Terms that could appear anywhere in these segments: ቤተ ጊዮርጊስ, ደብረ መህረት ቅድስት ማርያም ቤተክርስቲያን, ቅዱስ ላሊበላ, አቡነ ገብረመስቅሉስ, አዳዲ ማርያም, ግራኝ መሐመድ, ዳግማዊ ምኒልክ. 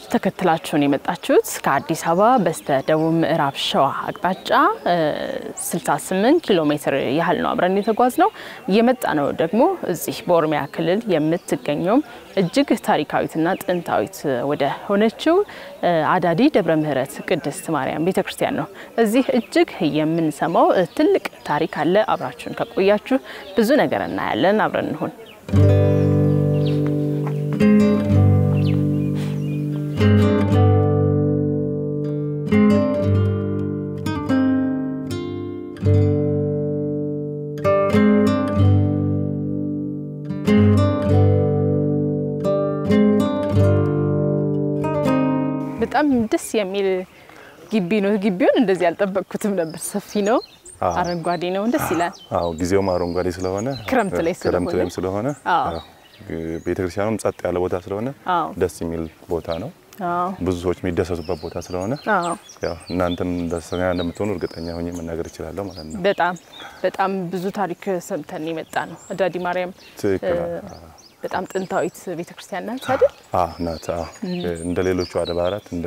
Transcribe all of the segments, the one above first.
ተከታዮች ተከትላችሁን የመጣችሁት ከአዲስ አበባ በስተደቡብ ምዕራብ ሸዋ አቅጣጫ 68 ኪሎ ሜትር ያህል ነው አብረን የተጓዝነው የመጣነው ደግሞ እዚህ በኦሮሚያ ክልል የምትገኘው እጅግ ታሪካዊትና ጥንታዊት ወደ ሆነችው አዳዲ ደብረ መህረት ቅድስት ማርያም ቤተክርስቲያን ነው እዚህ እጅግ የምንሰማው ትልቅ ታሪክ አለ አብራችሁን ከቆያችሁ ብዙ ነገር እናያለን አብረን እንሁን بتأمل دس يميل جيبيون دزي على طبق كتب نبر سفينة أرنقادينه ودسي لا جزيهم أرنقادي سلوهنا كرم تلي سلوهنا بيتكرشانهم سات على بوتا سلوهنا دس يميل بوتانو بزوج مي دس سبب بوتا سلوهنا يا نانتم دسنا أنا متونور قطعني هني من نقدر تشيلهم مثلاً بتأم بزوج تاريخ سنتني متانو أدادي مريم በጣም ጥንታዊት ቤተክርስቲያን ናት አይደል? አዎ ናት። እንደሌሎቹ አድባራት እንደ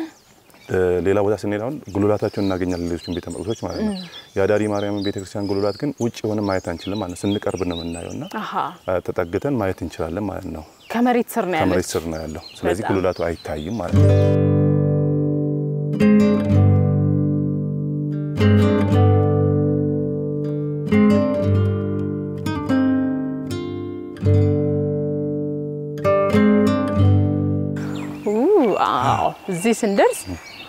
ሌላ ቦታ ስንሄዳውን ጉልላታቸውን እናገኛለን ሌሎችን ቤተ መቅደሶች ማለት ነው። ያዳዲ ማርያም ቤተክርስቲያን ጉልላት ግን ውጪ ሆነ ማየት አንችልም ማለት ስንቀርብ ነው እናየውና ተጠግተን ማየት እንችላለን ማለት ነው። ከመሬት ስር ነው ያለው። ስለዚህ ጉልላቱ አይታይም ማለት ነው። زي سندرس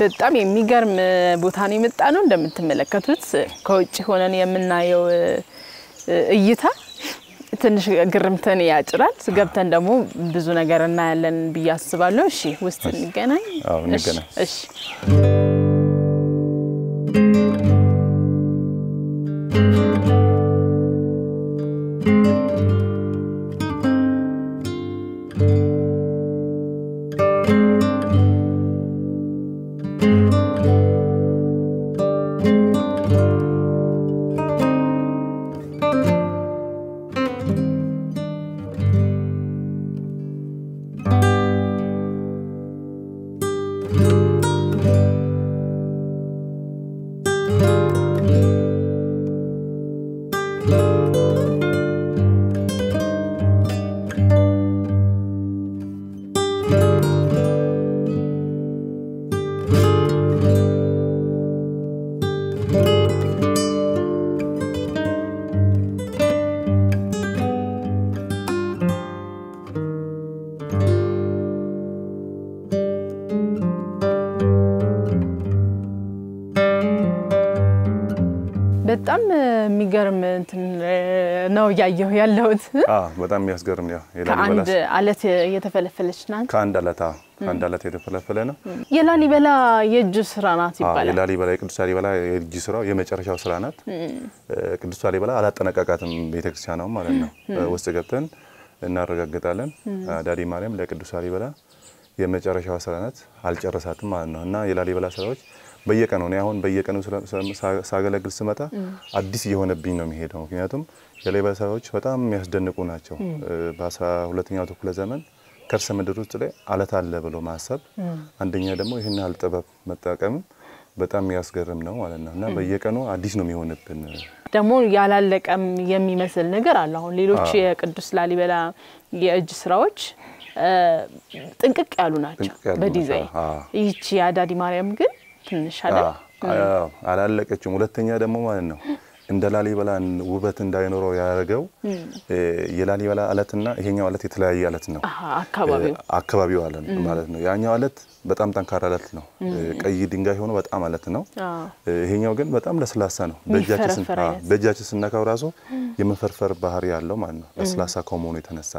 በጣም የሚገርም ቦታ ነው የመጣነው እንደምትመለከቱት ከውጪ ሆነን የምናየው እይታ ትንሽ ግርምተን ያጭራል ገብተን ደግሞ ብዙ ነገር እናያለን ብዬ አስባለሁ እሺ ውስጥ እንገናኝ እሺ በጣም የሚገርም እንትን ነው ያየው ያለውት በጣም የሚያስገርም ነው የላሊበላ አለት የተፈለፈለች ናት ከአንድ አለት የተፈለፈለ ነው የላሊበላ የእጅ ስራ ናት ይባላል የላሊበላ የቅዱስ ላሊበላ የእጅ ስራው የመጨረሻው ስራ ናት ቅዱስ ላሊበላ አላጠነቀቃትም ቤተክርስቲያናው ማለት ነው ውስጥ ገብተን እናረጋግጣለን አዳዲ ማርያም ለቅዱስ ላሊበላ የመጨረሻው ስራ ናት አልጨረሳትም ማለት ነውና የላሊበላ ስራዎች በየቀኑ ነው አሁን በየቀኑ ሳገለግል ስመጣ አዲስ የሆነብኝ ነው የሚሄደው ምክንያቱም የላሊበላ ስራዎች በጣም የሚያስደንቁ ናቸው በ12ኛው ክፍለ ዘመን ከርሰ ምድር ውስጥ ላይ አለት አለ ብሎ ማሰብ አንደኛ ደግሞ ይሄን ያህል ጥበብ መጠቀም በጣም የሚያስገርም ነው ማለት ነውና በየቀኑ አዲስ ነው የሚሆነብን ደግሞ ያላለቀም የሚመስል ነገር አለ አሁን ሌሎች የቅዱስ ላሊበላ የእጅ ስራዎች ጥንቅቅ ያሉ ናቸው በዲዛይን እቺ አዳዲ ማርያም ግን ትንሽ አላለቀችም ሁለተኛ ደግሞ ማለት ነው عند ላሊበላ ውበት እንዳይኖረው ያረጋው የላሊበላ አለትና ይሄኛው አለት የተለያየ አለት ነው አካባቢው አለን ማለት ነው ያኛው አለት በጣም ጠንካራ አለት ነው ቀይ ድንጋይ ሆኖ በጣም አለት ነው ይሄኛው ግን በጣም ለስላሳ ነው በእጃችን ስናካው ራሱ የመፈርፈር ባህሪ ያለው ማለት ነው ለስላሳ ከመሆኑ የተነሳ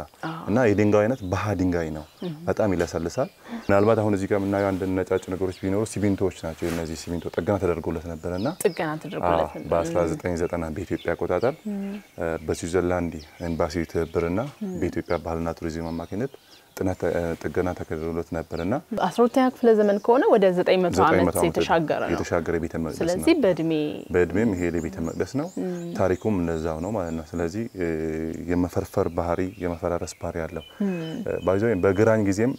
እና የድንጋይ አይነት ባህ ድንጋይ ነው በጣም ይለሰልሳል ምናልባት አሁን እዚህ ጋር ምናየው አንድ ነጫጭ ነገሮች ቢኖሩ ሲሚንቶዎች ናቸው እነዚህ ሲሚንቶ ጠገና ተደርጎለት ነበርና ጠገና ተደርጎለት ነበር زيتنا بيتوبيا كوتاتر بسويسرلاندي امباسي تبرنا بيتوبيا بحالنا توريزم ماكينت تغنا تكررلوت نبرنا 12 كفله زمن كونه ወደ 900 عامات የተሻገረ ነው የተሻገረ ቤተ መቅደስ ነው ስለዚህ በእድሜም ይሄ ቤተ መቅደስ ነው ታሪኩም እንደዛው ነው ማለት ነው ስለዚህ የመፈርፈር ባህሪ የመፈራረስ ባህሪ ያለው ባይዞ በግራኝ ጊዜም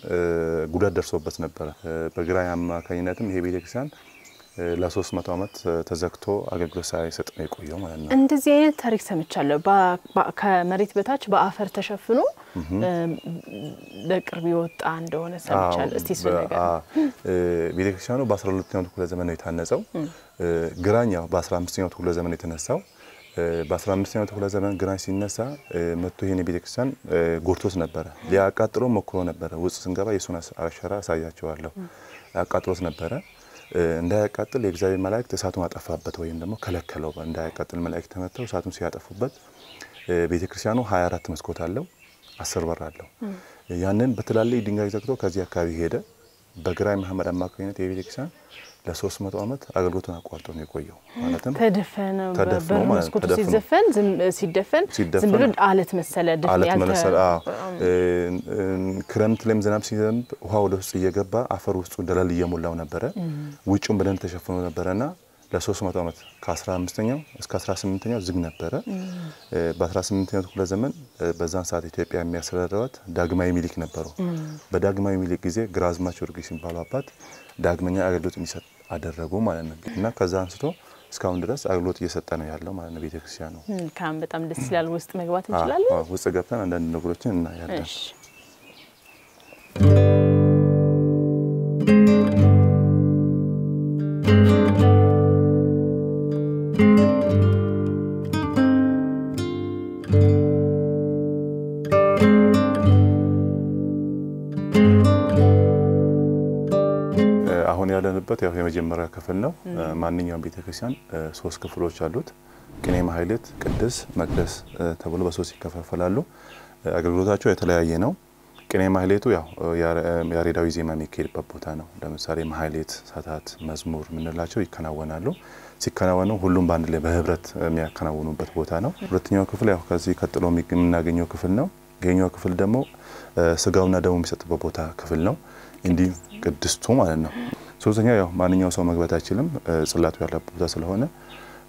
ጉዳት ደርሶበት ነበር በግራኝ አማካኝነትም ይሄ ቤተ ክርስቲያን لا 300 ዓመት ተዘክቶ አገልግሎት ሳይሰጥ ነው የቆየው ማለት ነው እንደዚህ አይነት ታሪክ ሰምቻለሁ ከመሬት በታች በአፈር ተሸፍኖ ለቅርብ ይወጣ እንደሆነ ሰምቻለሁ እስቲ ስለ ነገር ቤተክርስቲያኑ በ12ኛው ክፍለ ዘመን ነው የታነጸው ግራኛው በ15ኛው ክፍለ ዘመን የተነሳው በ15ኛው ክፍለ ዘመን ግራኝ ሲነሳ መጥቶ ይሄን ቤተክርስቲያን ጎርቶስ ነበር ሊያቃጥሎ ሞክሮ ነበር ውስጥ ስንገባ የሱና አሻራ ሳያያቸዋለሁ አቃጥሎስ ነበር እንዳያቃጥል የእግዚአብሔር መላእክት እሳቱን አጠፋበት ወይም ደግሞ ከለከለው እንዳያቃጥል መላእክት ተመተው እሳቱን ሲያጠፉበት ቤተክርስቲያኑ 24 መስኮት አለው 10 በር አለው ያንን በትላልይ ድንጋይ ዘግቶ ከዚህ አካባቢ ሄደ በግራይ መሐመድ አማካኝነት የቤተክርስቲያን ለ300 ዓመት አገልግሎቱን አቋርጦ ነው የቆየው ማለትም ተደፈነ በበር መስኮት ሲደፈን ዝም ብሎ አለት መሰለ ድፍን ያልተ ክረምት ለም ዝናብ ሲዘንብ ውሃው ወደ ውስጥ እየገባ አፈር ውስጥ ደለል እየሞላው ነበር ውጭም በደን ተሸፍኖ ነበርና ለ300 ዓመት ከ15ኛው እስከ 18ኛው ዝግ ነበር በ18ኛው ክፍለ ዘመን በዛን ሰዓት ኢትዮጵያ የሚያስተዳድራት ዳግማዊ ሚሊክ ነበሩ በዳግማዊ ሚሊክ ጊዜ ግራዝማች ጊዮርጊስ የሚባለው አባት ዳግመኛ አገልግሎት እንዲሰጥ አደረጉ ማለት ነው እና ከዛ አንስቶ እስካሁን ድረስ አገልግሎት እየሰጠ ነው ያለው ማለት ነው ቤተክርስቲያኑ ካም በጣም ደስ ይላል ውስጥ መግባት እንችላለን አዎ ውስጥ ገብተን አንዳንድ ነገሮችን እናያለን እሺ ያለንበት ያው የመጀመሪያ ክፍል ነው ማንኛውም ቤተክርስቲያን ሶስት ክፍሎች አሉት ቅኔ ማህሌት ቅድስ መቅደስ ተብሎ በሶስት ይከፋፈላሉ አገልግሎታቸው የተለያየ ነው ቅኔ ማህሌቱ ያው ያሬዳዊ ዜማ የሚካሄድበት ቦታ ነው ለምሳሌ ማህሌት ሰዓታት መዝሙር ምንላቸው ይከናወናሉ ሲከናወኑ ሁሉም በአንድ ላይ በህብረት የሚያከናውኑበት ቦታ ነው ሁለተኛው ክፍል ያው ከዚህ ቀጥሎ የምናገኘው ክፍል ነው ገኛው ክፍል ደግሞ ስጋውና ደሙ የሚሰጥበት ቦታ ክፍል ነው እንዲ ቅድስቱ ማለት ነው ሶስተኛው ያው ማንኛው ሰው መግባት አይችልም ጽላቱ ያለበት ቦታ ስለሆነ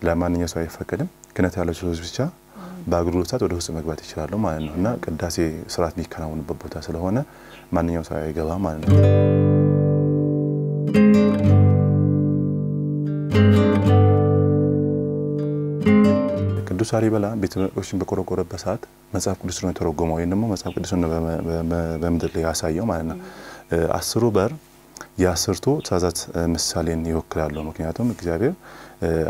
ለማንኛው ሰው አይፈቀድም ክነት ያላቸው ሰዎች ብቻ በአገልግሎት ሰዓት ወደ ውስጥ መግባት ይችላሉ ማለት ነውና ቅዳሴ ስርዓት የሚከናወንበት ቦታ ስለሆነ ማንኛው ሰው አይገባ ማለት ነው ቅዱስ ላሊበላ ቤተ መቅደሱን በቆረቆረበት ሰዓት መጽሐፍ ቅዱስን ነው ተረጎመው ወይ ደግሞ መጽሐፍ ቅዱስን በመምድር ላይ ያሳየው ማለት ነው 10 በር ያሰርቶ ተዛዛት ምሳሌን ይወክላሉ ምክንያቱም እግዚአብሔር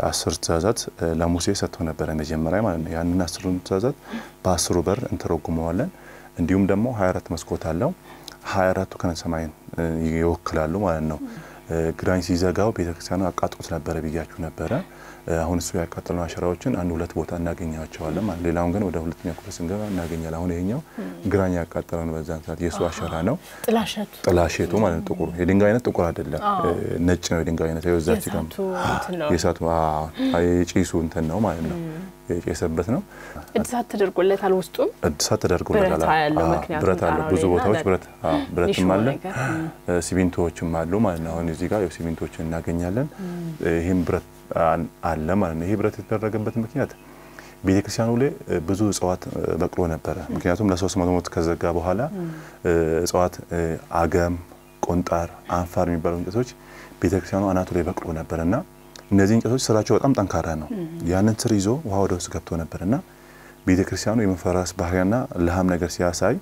10 ተዛዛት ለሙሴ ሰጥቶ ነበር መጀመሪያ ማለት ነው ያንን 10 ተዛዛት በ10 በር እንተረጉመዋለን እንዲሁም ደግሞ 24 መስኮት አለው 24ቱ ከነሰማይን ይወክላሉ ማለት ነው ግራኝ ሲዘጋው ቤተክርስቲያኑ አቃጥሎት ነበር ብያችሁ ነበር አሁን እሱ ያቃጠለው አሽራዎችን አንድ ሁለት ቦታ እናገኛቸዋለን ማለት ሌላውን ግን ወደ ሁለተኛው ክፍል ስንገባ እናገኛለን አሁን ይሄኛው ግራኝ ያቃጠለው ነው በዛን ሰዓት የሱ አሽራ ነው ጥላሸቱ ማለት ጥቁር የድንጋይ አይነት ጥቁር አይደለም ነጭ ነው የድንጋይ አይነት የዛች ጋር የሳቱ የጪሱ እንትን ነው ማለት ነው የጨሰበት ነው እድሳት ተደርጎለታል ውስጡም እድሳት ተደርጎለታል ብረት አለ ብዙ ቦታዎች ብረትም አለ ሲሚንቶዎችም አሉ ማለት ነው አሁን እዚህ ጋር የሲሚንቶዎችን እናገኛለን ይሄም ብረት አለ ማለት ነው ይሄ ብረት የተደረገበት ምክንያት ቤተክርስቲያኑ ላይ ብዙ ጸዋት በቅሎ ነበር ምክንያቱም ለ300 ዓመት ከዘጋ በኋላ ጸዋት አገም ቆንጣር አንፋር የሚባሉ እንጨቶች ቤተክርስቲያኑ አናቱ ላይ በቅሎ ነበርና እነዚህ እንጨቶች ስራቸው በጣም ጠንካራ ነው ያንን ስር ይዞ ውሃ ወደ ውስጥ ገብቶ ነበርና ቤተክርስቲያኑ የመፈራረስ ባህሪያና ለሃም ነገር ሲያሳይ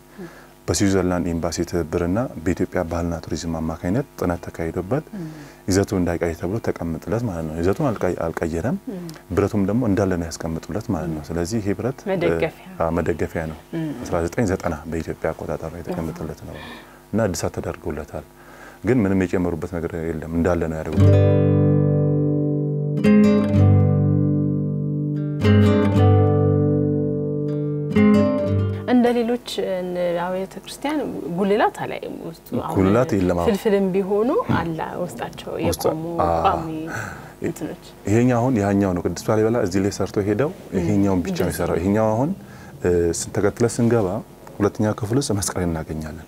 በስዊዘርላንድ ኤምባሲ ተብረና በኢትዮጵያ ባህልና ቱሪዝም አማካይነት ጥናት ተካሂዶበት ይዘቱ እንዳይቀር ተብሎ ተቀምጥለት ማለት ነው። ይዘቱን አልቀየረም፣ ብረቱም ደግሞ እንዳለ ነው ያስቀምጡለት ማለት ነው። ስለዚህ ይሄ ብረት መደገፊያ ነው። 1990 በኢትዮጵያ አቆጣጣሪ የተቀመጠለት ነው እና እድሳት ተደርጎለታል። ግን ምንም የጨመሩበት ነገር የለም፣ እንዳለ ነው ያደረጉት። ሌሎች አብያተ ክርስቲያን ጉልላት አለይ ውስጥ ጉልላት ይለማው ፍልፍልም ቢሆኑ አላ ወስጣቸው የቆሙ ቋሚ እንትኖች ይሄኛው አሁን ያኛው ነው ቅዱስ ላሊበላ እዚህ ላይ ሰርቶ ሄደው ይሄኛው ብቻ ነው ሰራው። ይሄኛው አሁን ተከትለን ስንገባ ሁለተኛ ክፍል ውስጥ መስቀል እናገኛለን።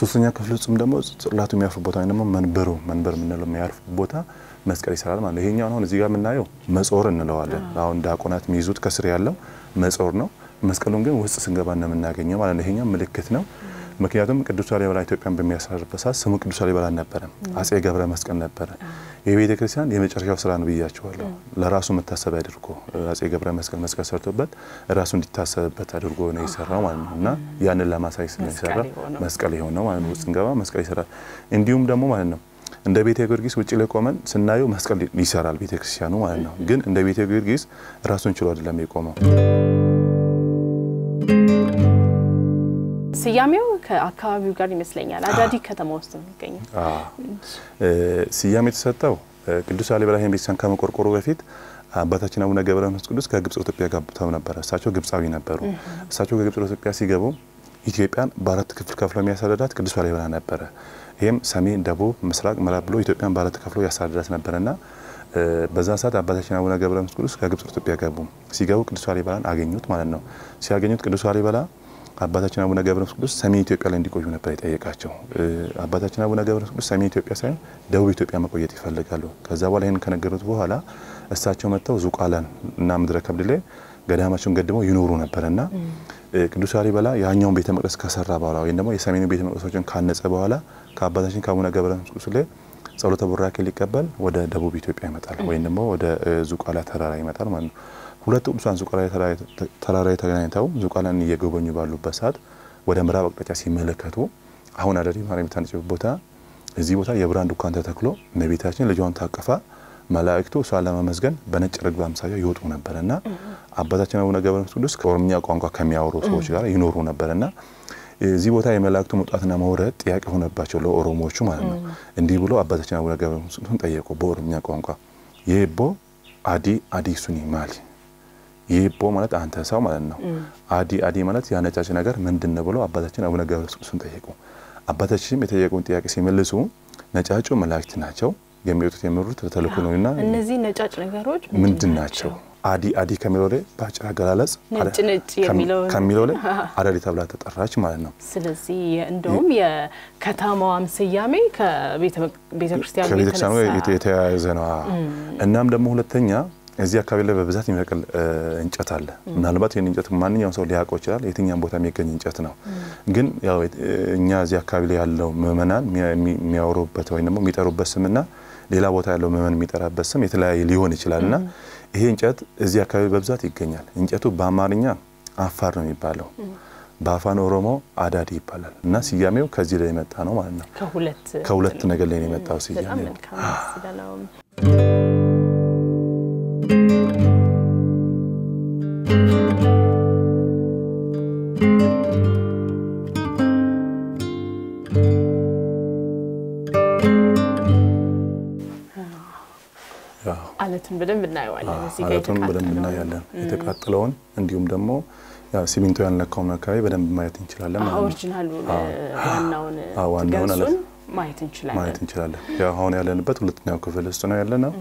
ሶስተኛ ክፍል ውስጥም ደግሞ ጽላቱ የሚያርፍ ቦታ ወይ ደግሞ መንበር ምንለው የሚያርፍ ቦታ መስቀል ይሰራል ማለት ነው። ይሄኛው አሁን እዚህ ጋር ምናየው መጾር እንለዋለን። አሁን ዳቆናት የሚይዙት ከስር ያለው መጾር ነው። መስቀሉን ግን ወስጥ ስንገባና እናገኘው ማለት ነው። ይሄኛም ምልክት ነው። ምክንያቱም ቅዱስ ላሊበላ ኢትዮጵያን በሚያሳርፈሳ ስሙ ቅዱስ ላሊበላ ነበር፣ አፄ ገብረ መስቀል ነበር። የቤተ ክርስቲያን የመጨረሻው ስራ ነው ብያቸዋለሁ። ለራሱ መታሰብ አድርጎ አፄ ገብረ መስቀል መስቀል ሰርቶበት ራሱ እንዲታሰብበት አድርጎ ነው ይሰራው ማለት ነውና ያን ለማሳይ ስለሰራ መስቀል ይሆነው ማለት ነው። ስንገባ መስቀል ይሰራል። እንዲሁም ደግሞ ማለት ነው እንደ ቤተ ጊዮርጊስ ወጪ ለቆመን ስናዩ መስቀል ይሰራል ቤተ ክርስቲያኑ ማለት ነው። ግን እንደ ቤተ ጊዮርጊስ ራሱን ችሎ አይደለም የቆመው። ሲያሜው ከአካባቢው ጋር ይመስለኛል አዳዲ ከተማ ውስጥ የሚገኘው ሲያሜት ተሰጣው ቅዱስ ላሊበላ ቤተክርስቲያን ከመቆርቆሩ በፊት አባታችን አቡነ ገብረመስቅሉስ ከግብጽ ኢትዮጵያ ጋብተው ነበር። እሳቸው ግብጻዊ ነበሩ። እሳቸው ከግብጽ ኢትዮጵያ ሲገቡ ኢትዮጵያን በአራት ክፍል ከፍለው የሚያሳደዳት ቅዱስ ላሊበላ ነበር። ይሄም ሰሜን፣ ደቡብ፣ ምስራቅ፣ ምዕራብ ብሎ ኢትዮጵያን በአራት ከፍለው ያሳደዳት ነበርና በዛ ሰዓት አባታችን አቡነ ገብረመስቅሉስ ከግብጽ ኢትዮጵያ ጋቡ ሲገቡ ቅዱስ ላሊበላን አገኙት ማለት ነው። ሲያገኙት ቅዱስ ላሊበላ አባታችን አቡነ ገብረመስቅሉስ ሰሜን ኢትዮጵያ ላይ እንዲቆዩ ነበር የጠየቃቸው። አባታችን አቡነ ገብረመስቅሉስ ሰሜን ኢትዮጵያ ሳይሆን ደቡብ ኢትዮጵያ መቆየት ይፈልጋሉ። ከዛ በኋላ ይሄን ከነገሩት በኋላ እሳቸው መጣው ዙቃላን እና ምድረከብድ ላይ ገዳማቸውን ገድመው ይኖሩ ነበርና ቅዱስ ላሊበላ ያኛውን ቤተ መቅደስ ከሰራ በኋላ ወይ ደግሞ የሰሜኑ ቤተ መቅደሶችን ካነጸ በኋላ ከአባታችን አቡነ ገብረመስቅሉስ ላይ ጸሎተ ቡራኬ ሊቀበል ወደ ደቡብ ኢትዮጵያ ይመጣል ወይ ደግሞ ወደ ዙቃላ ተራራ ይመጣል ማለት ነው። ሁለቱም ሳን ዙቃላ ተራራ ተገናኝተው ዙቃላን እየጎበኙ ባሉበት ሰዓት ወደ ምዕራብ አቅጣጫ ሲመለከቱ አሁን አዳሪ ማርያም ታንጨው ቦታ እዚህ ቦታ የብራንድ ዱካን ተተክሎ ነብይታችን ልጇን ታቀፋ መላእክቱ ሰላማ መስገን በነጭ ርግብ አምሳያ ይወጡ ነበርና አባታችን አቡነ ገብረመስቅሉስ ከኦሮምኛ ቋንቋ ከሚያወሩ ሰዎች ጋር ይኖሩ ነበርና እዚህ ቦታ የመላእክቱ መውጣትና መውረድ ጥያቄ ሆነባቸው ለኦሮሞዎቹ ማለት ነው። እንዲህ ብሎ አባታችን አቡነ ገብረመስቅሉስን ጠየቁ በኦሮምኛ ቋንቋ። ይሄቦ አዲ አዲሱኒ ማሊ ይሄቦ ማለት አንተ ሰው ማለት ነው። አዲ ማለት ያነጫጭ ነገር ምንድነው ብሎ አባታችን አቡነ ገብረመስቅሉስን ጠየቁ። አባታችንም የጠየቁን ጥያቄ ሲመልሱ ነጫጩ መላእክት ናቸው የሚወጡት የሚመሩት ተተልኮ ነውና እነዚህ ነጫጭ ነገሮች ምንድናቸው? አዲ ከሚለውለ ባጭር አገላለጽ ነጭ ከሚለውለ አዳዲ ተብላ ተጠራች ማለት ነው። ስለዚህ እንደውም የከተማዋም ሲያሜ ከቤተክርስቲያን ቤተክርስቲያን የተያያዘ ነው። እናም ደግሞ ሁለተኛ እዚህ አካባቢ ላይ በብዛት የሚበቅል እንጨት አለ። ምናልባት ይሄን እንጨት ማንኛውም ሰው ሊያውቀው ይችላል። የትኛም ቦታ የሚገኝ እንጨት ነው። ግን ያው እኛ እዚህ አካባቢ ላይ ያለው ምእመናን የሚያወሩበት ወይ ደግሞ የሚጠሩበት ስምና ሌላ ቦታ ያለው ምእመን የሚጠራበት ስም የተለያየ ሊሆን ይችላልና ይሄ እንጨት እዚህ አካባቢ በብዛት ይገኛል። እንጨቱ በአማርኛ አፋር ነው የሚባለው፣ በአፋን ኦሮሞ አዳዲ ይባላል እና ሲያሜው ከዚህ ላይ መጣ ነው ማለት ነው። ከሁለት ነገር ላይ ነው መጣው ሲያሜው። አለቱን በደም እናያለን እዚህ ጋር እናያለን የተቃጠለውን እንዲሁም ደግሞ ያ ሲሚንቶ ያልነካው መካይ በደም ማየት እንችላለን። ኦሪጅናሉ ዋናውን አለ ማየት እንችላለን ያ አሁን ያለንበት ሁለተኛው ክፍል ውስጥ ነው ያለነው።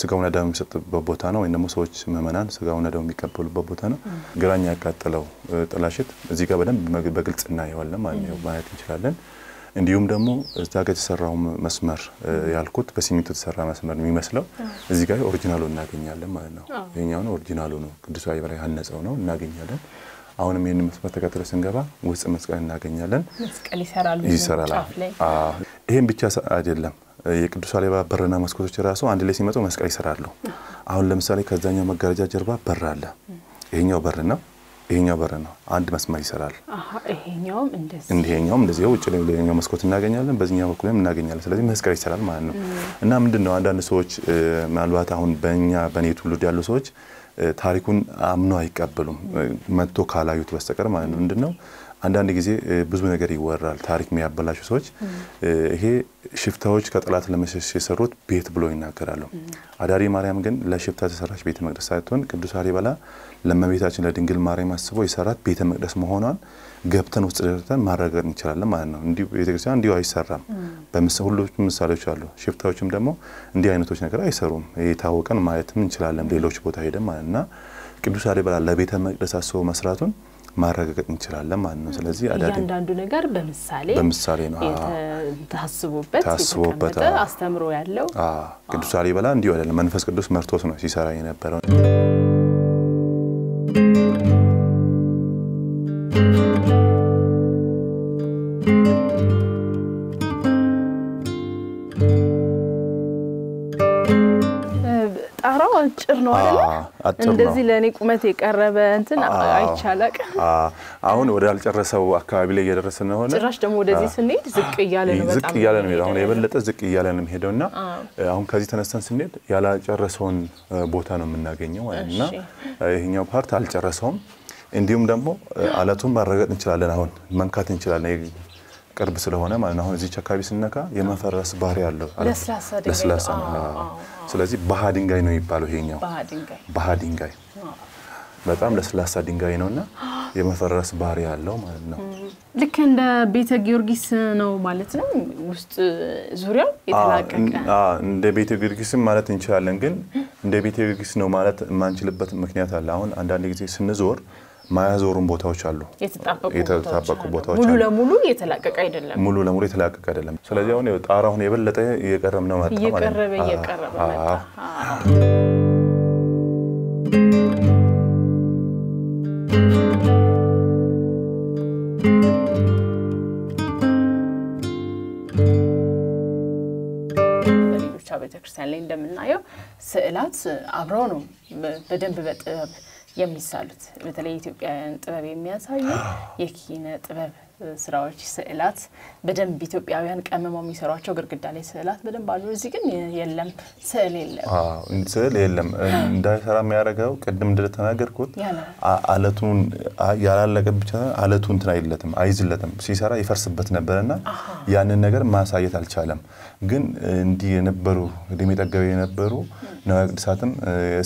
ስጋውና ደም የሚሰጥበት ቦታ ነው ወይ ደግሞ ሰዎች መመናን ስጋውና ደም የሚቀበሉበት ቦታ ነው። ግራኛ ያቃጠለው ጥላሽት እዚህ ጋር በደም በግልጽ እናያለን ማየት እንችላለን። እንዲሁም ደግሞ እዛጋ የተሰራው መስመር ያልኩት በሲሚንቶ የተሰራ መስመር የሚመስለው እዚህ ጋር ኦሪጅናሉ እናገኛለን ማለት ነው። ይሄኛው ነው ኦሪጅናሉ ነው ቅዱስ ላሊበላ ያነጸው ነው እናገኛለን። አሁንም ይሄን መስመር ተከትለን ስንገባ ውስጥ መስቀል እናገኛለን። መስቀል ይሰራል ይሄን ብቻ አይደለም የቅዱስ ላሊበላ በርና መስኮቶች ራሱ አንድ ላይ ሲመጡ መስቀል ይሰራሉ። አሁን ለምሳሌ ከዛኛው መጋረጃ ጀርባ በር አለ። ይሄኛው በር ነው ይሄኛው በር ነው አንድ መስማይ ይሰራል አሃ ይሄኛውም እንደዚህ እንዲሄኛውም እንደዚህ ወጭ ለኛው መስኮት እናገኛለን በዚህኛው በኩልም እናገኛለን ስለዚህ መስቀል ይሰራል ማለት ነው እና ምንድነው አንዳንድ ሰዎች ማልባት አሁን በእኛ በኔት ሁሉ ያሉ ሰዎች ታሪኩን አምነው አይቀበሉም መጥቶ ካላዩት በስተቀር ማለት ነው ምንድነው አንዳንድ ጊዜ ብዙ ነገር ይወራል ታሪክ የሚያበላሹ ሰዎች ይሄ ሽፍታዎች ከጥላት ለመሸሽ የሰሩት ቤት ብሎ ይናገራሉ አዳሪ ማርያም ግን ለሽፍታ ተሰራሽ ቤተ መቅደስ ሳይሆን ቅዱስ አሪባላ ለመቤታችን ለድንግል ማርያም አስቦ ይሰራት ቤተ መቅደስ መሆኗን ገብተን ውስጥ ደርተን ማረጋገጥ እንችላለን ማለት ነው እንዲሁ ቤተ ክርስቲያን እንዲሁ አይሰራም በመሰሁሎችም ምሳሌዎች አሉ ሽፍታዎችም ደግሞ እንዲህ አይነቶች ነገር አይሰሩም ይሄ ታወቀን ማለትም እንችላለን ሌሎች ቦታ ሄደን ማለትና ቅዱስ አሪባላ ለቤተ መቅደስ አስቦ መስራቱን ማረጋገጥ እንችላለን ማለት ነው ስለዚህ አዳዲስ አንዳንዱ ነገር በምሳሌ ነው ታስቦበት አስተምሮ ያለው ቅዱስ አሪባላ እንዲሁ አይደለም መንፈስ ቅዱስ መርቶት ነው ሲሰራ የነበረው ጭርነው አይደለ እንደዚህ ለኔ ቁመት የቀረበ እንትን አይቻላቅ አሁን ወደ አልጨረሰው አካባቢ ላይ ያደረሰ ነው ሆነ ጭራሽ ደሞ ወደዚህ ስንሄድ ዝቅ ይያለ ነው በጣም ዝቅ ይያለ ነው አሁን የበለጠ ዝቅ ይያለ ነው ሄደውና አሁን ከዚህ ተነስተን ስንሄድ ያላጨረሰውን ቦታ ነው የምናገኘው አይደልና ይሄኛው ፓርት አልጨረሰውም እንዲሁም ደሞ አላቱን ማረጋገጥ እንችላለን አሁን መንካት እንችላለን ቅርብ ስለሆነ ማለት ነው እዚህ አካባቢ ስንነካ የመፈረስ ባህሪ ያለው ለስላሳ ስለዚህ ባሃ ድንጋይ ነው ይባላል ይሄኛው ባሃ ድንጋይ በጣም ለስላሳ ድንጋይ ነውና የመፈረስ ባህሪ ያለው ማለት ነው ልክ እንደ ቤተ ጊዮርጊስ ነው ማለት ነው ውስጥ ዙሪያ የተላቀቀ እንደ ቤተ ጊዮርጊስ ማለት እንቻለን ግን እንደ ቤተ ጊዮርጊስ ነው ማለት ማንችልበት ምክንያት አለ አሁን አንዳንድ ጊዜ ስንዞር ማያዞሩን ቦታዎች አሉ የተጣበቁ ቦታዎች ሙሉ ለሙሉ የተላቀቀ አይደለም ስለዚህ አሁን ጣራውን የበለጠ እየቀረም ነው ማለት ነው እየቀረበ መጣ በሌሎች ቤተክርስቲያን ላይ እንደምናየው ስዕላት አብረው ነው በደንብ በጥበብ የሚሳሉት በተለይ ኢትዮጵያውያን ጥበብ የሚያሳዩ የኪነ ጥበብ ስራዎች ስዕላት በደንብ ኢትዮጵያውያን ቀመመው የሚሰሯቸው ግርግዳ ላይ ስዕላት በደንብ አሉ እዚህ ግን የለም ስዕል የለም ስዕል የለም እንዳይሰራ የሚያደርገው ቀደም እንደተናገርኩት አለቱን ያላለቀ ብቻ አለቱን እንትን አይዝለትም ሲሰራ ይፈርስበት ነበርና ያንን ነገር ማሳየት አልቻለም ግን እንዲህ የነበሩ እድሜ ጠገብ የነበሩ ነዋያ ቅዱሳትም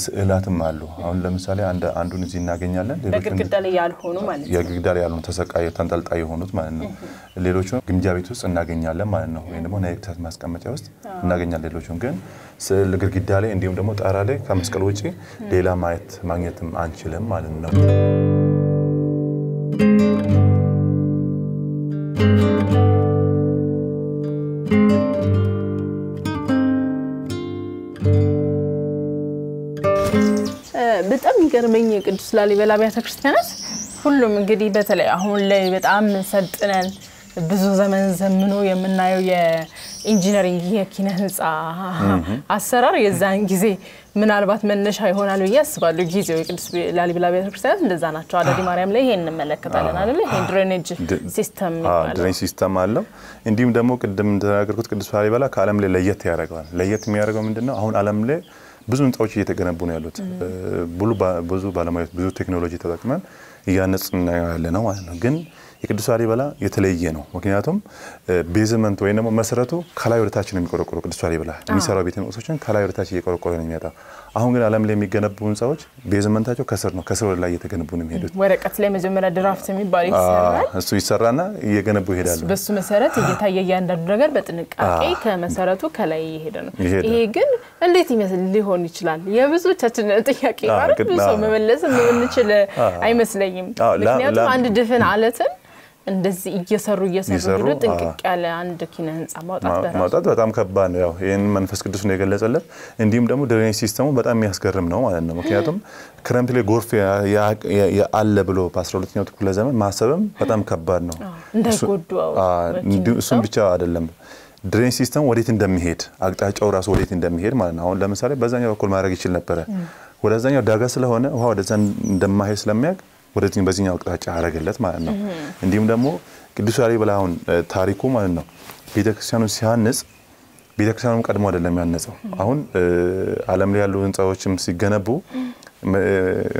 ስዕላትም አሉ አሁን ለምሳሌ አንዱን እዚህ እናገኛለን ግርግዳ ላይ ያልሆኑ ማለት ነው ግርግዳ ላይ ያልሆኑ ተሰቃይ ተንጠልጣይ ሆኑት ማለት ነው ሌሎቹም ግምጃ ቤት ውስጥ እናገኛለን ማለት ነው ወይ ደግሞ ነዋያ ቅዱሳት ማስቀመጫ ውስጥ እናገኛለን ሌሎቹም ግን ስዕል ግርግዳ ላይ እንዲሁም ደግሞ ጣራ ላይ ከመስቀል ወጪ ሌላ ማግኘትም አንችልም ማለት ነው በጣም ገርመኝ ቅዱስ ላሊበላ ቤተ ክርስቲያናት ሁሉም እንግዲህ በተለይ አሁን ላይ በጣም ሰጥነን ብዙ ዘመን ዘምኖ የምናየው የኢንጂነሪንግ የኪነ ህንጻ አሰራር የዛን ጊዜ ምናልባት መነሻ ይሆናል በያስባሉ ጊዜው ቅዱስ ላሊበላ ቤተ ክርስቲያናት እንደዛ ናቸው አዳዲ ማርያም ላይ ይሄን መለከታለን አይደል ይሄ ድሬኔጅ ሲስተም ይባላል ድሬኔጅ ሲስተም አለው እንዲሁም ደግሞ ቅድም እንደተናገርኩት ቅዱስ ላሊበላ ከዓለም ላይ ለየት ያደርገዋል ለየት የሚያደርገው ምንድነው አሁን ዓለም ላይ ብዙ ንጣዎች እየተገነቡ ነው ያሉት ብዙ ባለሙያዎች ብዙ ቴክኖሎጂ ተጠቅመን ያነጽና ያለነው ማለት ነው ግን የቅዱስ አሪባላ የተለየ ነው ምክንያቱም ቤዝመንት ወይ ደግሞ መሰረቱ ከላይ ወደታች ነው የሚቆረቆረው ቅዱስ አሪባላ የሚሰራው ቤተ መቅደሶችን ከላይ ወደታች እየቆረቆረ ነው የሚያጣው አሁን ግን ዓለም ላይ የሚገነቡ ንጣዎች ቤዝመንታቸው ከስር ነው ከስር ወደ ላይ እየተገነቡ ነው የሚሄዱት ወረቀት ላይ መጀመሪያ ድራፍት የሚባል ይሰራል እሱ ይሰራና እየገነቡ ይሄዳሉ በሱ መሰረት እየታየ ያንዳንዱ ነገር በጥንቃቄ ከመሰረቱ ከላይ ይሄደ ነው ይሄ ግን እንዴት ሊሆን ይችላል የብዙዎቻችን ጥያቄ ማለት ነው መመለስ እንችል አይመስለኝም ምክንያቱም አንድ ድፍን አለትን እንደዚህ እየሰሩ ግድ ጥንቅቅ ያለ አንድ ኪነ ህንጻ ማውጣት በጣም ከባድ ነው ያው ይሄን መንፈስ ቅዱስ ነው የገለጸለት እንዲሁም ደግሞ ድሬኔጅ ሲስተሙ በጣም የሚያስገርም ነው ማለት ነው ምክንያቱም ክረምት ላይ ጎርፍ ያለ ብሎ በ12ኛው ክፍለ ዘመን ማሰብም በጣም ከባድ ነው እንዳይጎዳው እሱም ብቻ አይደለም ድሬኔጅ ሲስተሙ ወዴት እንደሚሄድ አቅጣጫው ራሱ ወዴት እንደሚሄድ ማለት ነው አሁን ለምሳሌ በዛኛው በኩል ማድረግ ይችላል ነበር ወደዛኛው ዳጋ ስለሆነ ውሃ ወደዛ እንደማይሄድ ስለሚያቅ ولكن بزين أو كذا شعره قلت ما إنه عندهم ده مو كدوس عليه بلاهون تاريخه ما إنه بيتكسرانو سيانس بيتكسرانو كأدمو هذا لم يعنسه أهون عالم ليه لو إنت أوشم سجنبو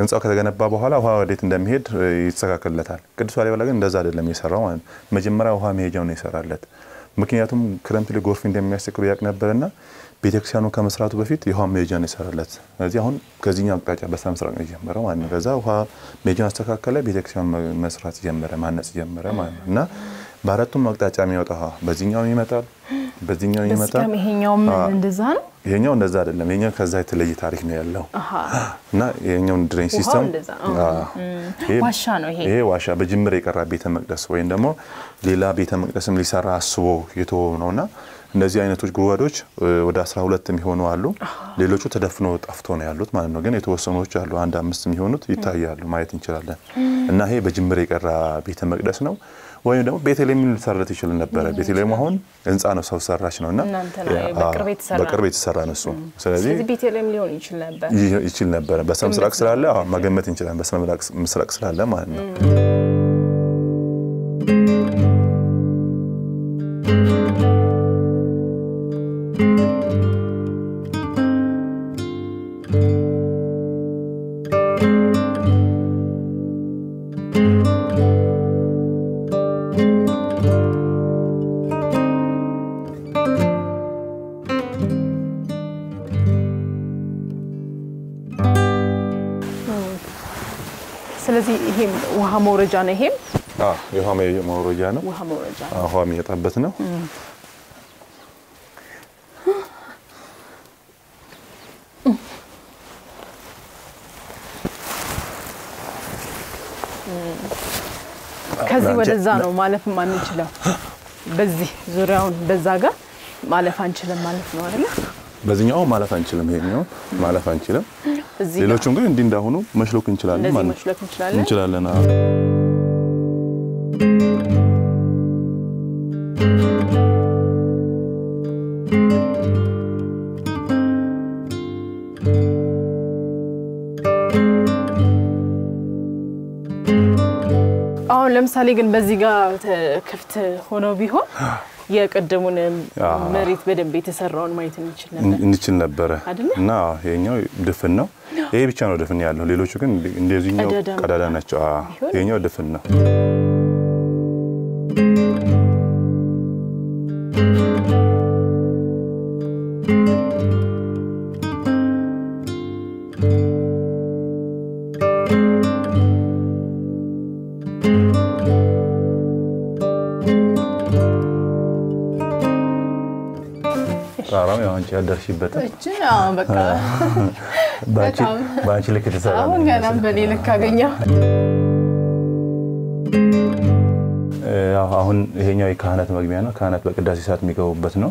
إنت أكثر جنب بابه هلا وها وديت ندمهيد يتسكع كلتها كدوس عليه بلاهون ده زاد لم يسرعون مجمرة وها ميجون يسرع لت ممكن ياتهم كلام تلي غورفين دم يستكروا ياك نبرنا بيتكسرانو كمسرات وبفيت يها ميجون يسرع لت هذه هون كزين ياك بعد بس مسرع ميجمرة وان غزا وها ميجون يستكع كله بيتكسران مسرات جمرة ما نس جمرة ما نا باراتهم وقت أجمعي وتها بزيني أمي متى بزيني أمي متى هنيوم ندزان هنيوم ندزان لما هنيوم كذا تلاقي تاريخ نيلله نا هنيوم درين سيستم واشانو هي واش بجمري كرابي تم قدس وين دمو ليلا بي تم قدسم ليسارا سو يتوهنونا نزي أين تجروا دوش وداس راولت تميهونو علو ليلوشو تدفنوا تأفتونه علو ما إنه جن يتوسموش علو عند مستميهونو يتأيي علو ما يتنشلله إنها هي بجمري كرابي تم قدسنو وين دم بيت اللي من الثرة تيجي لنا برا بيت اللي ما هون إنسان وصار سرّاشنا لنا بكربيت سرّان السوق سلذي بيت اللي مليون يجي لنا برا يجي لنا برا بس مسرق سرّ لا ما جمّت يجي لنا بس مسرق سرّ لا ما لنا مورجانه هم؟ يهم مورجانه. وهم مورجانه. هم يتعبتنا. كذي ولا زانو مالف ما نشله. بزي زوريون بزاجة مالف أنشله مالف نورله. بزين أو مالف أنشله هينيو مالف أنشله. لو تشوفون عندي دهونو مشلوك إنشلال ما مشلوك إنشلال إنشلال أنا أو لم ساليجن بزيجا كفت هونو بيهو يقدمون مريت بدن بيتسرعون ما يتنشلنا نشلنا برا نا هينيو دفننا هي بيشانو دفن يالله ليلو شو كن نديزينيو كذا نشوا هينيو دفننا درشي بتا. أجمع بكرة. باجي لك تسأل. أهون قاعد بلي لك كأجنيا. أهون هنيا كانت مجمعنا كانت بكداسيسات ميكو بتنو.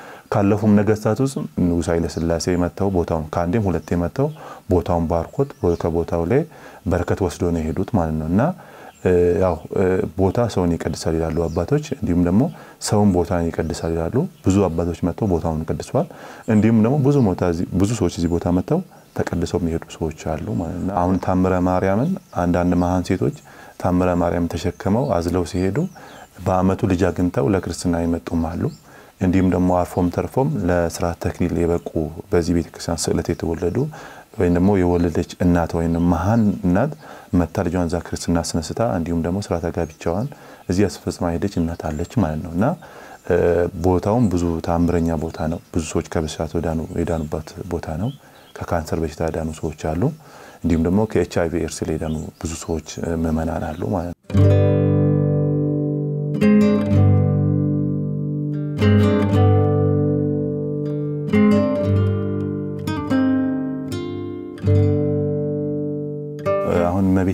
كلهم نجستاتوس نوصل للسلاسة متاو بوتاون كاندم هو التيمتاو بوتاون باركود ولك بوتاولة بركة وصلونه هدوت مالنا ያው ቦታ ሰውን ይቀድሳል ይላሉ አባቶች እንዲሁም ደግሞ ሰውን ቦታን ይቀድሳል ይላሉ ብዙ አባቶች መጥተው ቦታውን ይቀድሷል እንዲሁም ደግሞ ብዙ ሰዎች እዚህ ቦታ መጥተው ተቀድሰው የሚሄዱ ሰዎች አሉ ማለት ነው አሁን ታምረ ማርያምን አንዳንድ መሃን ሴቶች ታምረ ማርያም ተሸከመው አዝለው ሲሄዱ በአመቱ ልጅ አግኝተው ለክርስቲና ይመጡም አሉ እንዲሁም ደግሞ አርፎም ተርፎም ለስራ ተክሊል የበቁ በዚህ ቤተክርስቲያን ስዕለት የተወለዱ وين دمو يولدش النات وين مهان النات متى رجعون ذاكرت الناس نسيتها عند يوم دمو سرعة جابي جوان زي أسفز ما يدش النات علىش مالنا نا بوتاهم بزو تعمرني بوتانو بزو سوتش كبساتو دانو يدانو بات بوتانو ككانسر بيشتاه دانو سوتش علو عند يوم دمو كHIV إرسلي دانو بزو سوتش ممنعنا علو مالنا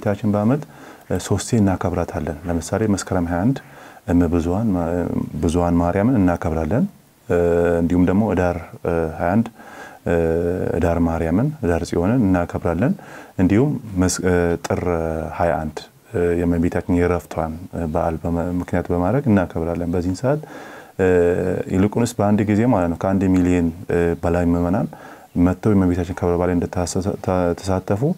ولكن بعد سوستي ناكبرات هلن لما ساري مسكرم هند بزوان ماريم ناكبر هلن اليوم دمو دار هند دار ماريم دار زيون ناكبر هلن اليوم تر هاي عند يوم بيتاكن يرفتوان بالب ممكنات بمارك ناكبر هلن بزين ساد يلقونس باند كذي ما لأنه كان دي مليون بلاي ممنان متى يوم بيتاكن كبر بالين تساتفو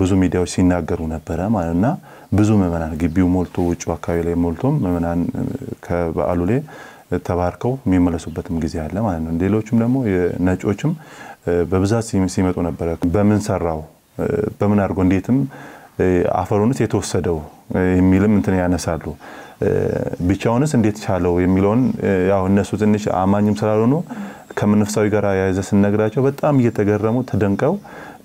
ብዙ ሚዲያዎች ሲናገሩ ነበር ማለትና ብዙ መመናን ግቢው ሞልቶ ወጪው አካባቢ ላይ ሞልቶም መመናን ከበዓሉ ላይ ተባርከው የሚመለሱበትም ጊዜ አለ ማለት ነው ሌሎችም ደግሞ የነጮችም በብዛት ሲመጡ ነበር በምን ሰራው በምን አርጎ እንዴትም አፈሩንስ የተወሰደው የሚልም እንትን ያነሳሉ ብቻውንስ እንዴት ቻለው የሚሉን ያው እነሱ ትንሽ አማኝም ስላልሆኑ ከመንፈሳዊ ጋራ ያይዘስ ነግራቸው በጣም እየተገረሙ ተደንቀው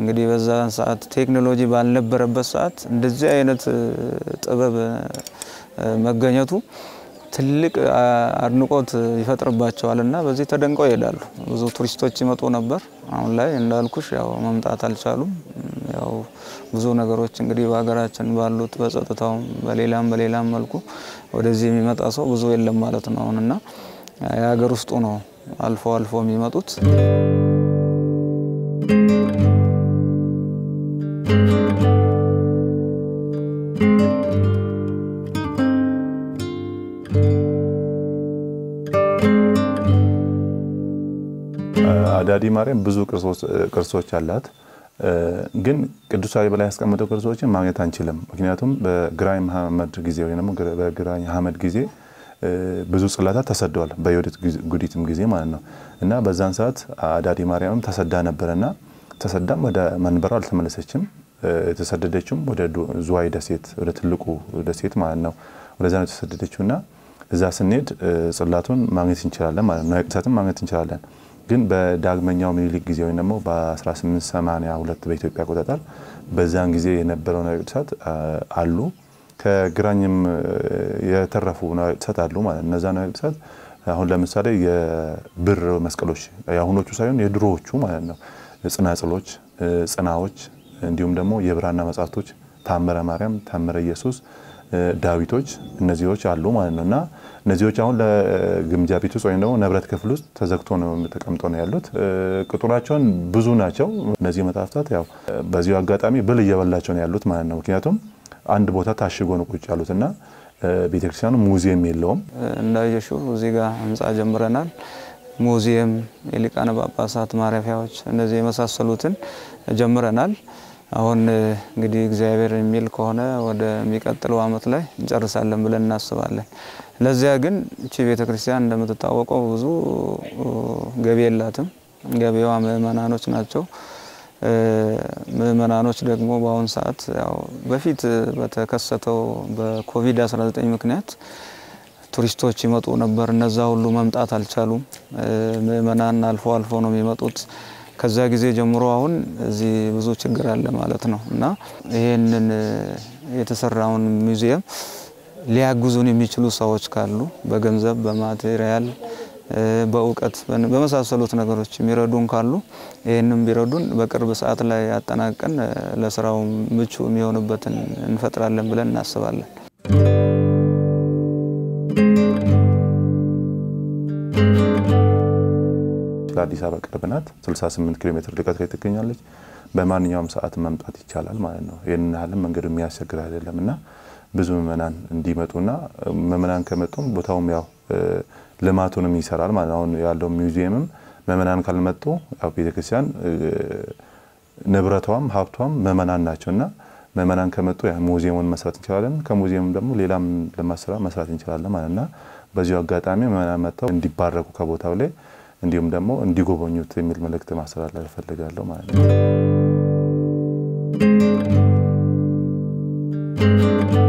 እንግዲህ በዛን ሰዓት ቴክኖሎጂ ባልነበረበት ሰዓት እንደዚህ አይነት ጥበብ መገኘቱ ትልቅ አድንቆት ይፈጥርባቸዋልና በዚህ ተደንቀው ይሄዳሉ ብዙ ቱሪስቶች ይመጡ ነበር አሁን ላይ እንዳልኩሽ ያው መምጣት አልቻሉም ያው ብዙ ነገሮች እንግዲህ በአገራችን ባሉት በጸጥታው በሌላም መልኩ ወደዚህ የሚመጣ ሰው ብዙ የለም ማለት ነው አሁንና ያገር ውስጥ ነው አልፎ አልፎ የሚመጡት አዳዲ ማርያም ብዙ ቅርሶች አላት ግን ቅዱሳዊ በላይ ያስቀመጠው ቅርሶችን ማግኘት አንችልም ምክንያቱም በግራይ መሐመድ ጊዜ ወይንም በግራይ መሐመድ ጊዜ ብዙ ጸላታ ተሰደዋል በዮዲት ጉዲትም ጊዜ ማለት ነው እና በዛን ሰዓት አዳዲ ማርያምም ተሰዳ ነበርና ተሰዳም ወደ መንበሩ አልተመለሰችም ተሰደደችም ወደ ዙዋይ ደሴት ወደ ትልቁ ደሴት ማለት ነው ወደዛ ነው ተሰደደችውና እዛ ስንሄድ ጸላቱን ማግኘት እንችላለን ማለት ነው አይቅሳቱን ማግኘት እንችላለን ግን በዳግመኛው ምኒልክ ጊዜ ወይ ደግሞ በ1882 በኢትዮጵያ ቆጣጣር በዛን ጊዜ የነበረው ነቅሳት አሉ ከግራኝም የተረፉ ነቅሳት አሉ ማለት ነው እነዛ ነቅሳት አሁን ለምሳሌ የብር መስቀሎች ያሁኖቹ ሳይሆን የድሮዎቹ ማለት ነው ጽናጽሎች ጽናዎች እንዲሁም ደግሞ የብራና መጻሕፍቶች ታምረ ማርያም ታምረ ኢየሱስ ዳዊቶች እነዚህዎች አሉ ማለት ነውና እነዚህዎች አሁን ለግምጃ ቤት ውስጥ ወይ ነው ንብረት ክፍል ውስጥ ተዘግቶ ነው ተቀምጦ ነው ያሉት ቁጥራቸውን ብዙ ናቸው እነዚህ መጻሕፍታት ያው በዚሁ አጋጣሚ ብል እየበላቸው ነው ያሉት ማለት ነው ምክንያቱም አንድ ቦታ ታሽጎ ነው ቁጭ ያሉትና ቤተክርስቲያኑ ሙዚየም የለውም እንዳየሽው እዚህ ጋር ህንጻ ጀምረናል ሙዚየም የሊቃነ ጳጳሳት ማረፊያዎች እነዚህ መሳሰሉትን ጀምረናል አሁን እንግዲህ እግዚአብሔር የሚል ከሆነ ወደ ሚቀጥለው አመት ላይ እንጨርሳለን ብለን እናስባለን ለዚያ ግን እቺ ቤተክርስቲያን እንደምትታወቀው ብዙ ገቢ የላትም ገቢዋ ምዕመናኖች ናቸው ምዕመናኖች ደግሞ በአሁን ሰዓት ያው በፊት በተከሰተው በኮቪድ-19 ምክንያት ቱሪስቶች ይመጡ ነበር እነዛ ሁሉ መምጣት አልቻሉም ምዕመናን አልፎ ነው የሚመጡት ከዛ ጊዜ ጀምሮ አሁን እዚህ ብዙ ችግር አለ ማለት ነውና ይሄንን የተሰራውን ሙዚየም ሊያጉዙን የሚችሉ ሰዎች ካሉ በገንዘብ በማቴሪያል በእውቀት በመሳሰሉት ነገሮች የሚረዱን ካሉ ይሄንም ቢረዱን በቅርብ ሰዓት ላይ አጠናቀን ለሥራው ምቹ የሚሆንበትን እንፈጥራለን ብለን እናስባለን። አዲስ አበባ ቅርብናት 68 ኪሎ ሜትር ርቀት ላይ ትገኛለች። በማንኛውም ሰዓት መምጣት ይቻላል ማለት ነው። ይሄን ዓለም መንገድ የሚያስቸግር አይደለምና ብዙ መመናን እንዲመጡና መመናን ከመጡም ቦታውም ያው ለማቱንም ይሰራል ማለት ነው። ያለው ሙዚየምም መመናን ካልመጡ ያው ቤተክርስቲያን ንብረቷም ሀብቷም መመናን ናቸውና መመናን ከመጡ ያ ሙዚየሙን መስራት እንችላለን። ከሙዚየሙም ደግሞ ሌላም ለማስራ መስራት እንችላለን ማለትና በዚሁ አጋጣሚ መመናን መጣው እንዲባረኩ ከቦታው ላይ እንዲሁም ደግሞ እንዲጎበኙት የሚል መልእክት ማስተላለፍ እፈልጋለሁ ማለት ነው።